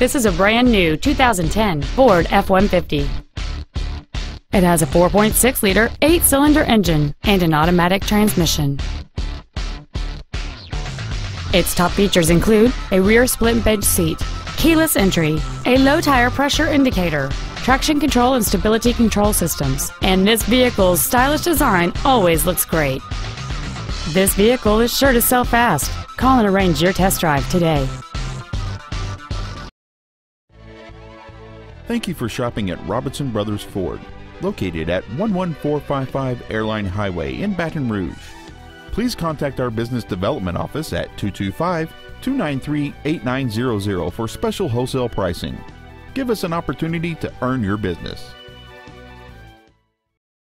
This is a brand new 2010 Ford F-150. It has a 4.6-liter 8-cylinder engine and an automatic transmission. Its top features include a rear split bench seat, keyless entry, a low tire pressure indicator, traction control and stability control systems, and this vehicle's stylish design always looks great. This vehicle is sure to sell fast. Call and arrange your test drive today. Thank you for shopping at Robinson Brothers Ford, located at 11455 Airline Highway in Baton Rouge. Please contact our business development office at 225-293-8900 for special wholesale pricing. Give us an opportunity to earn your business.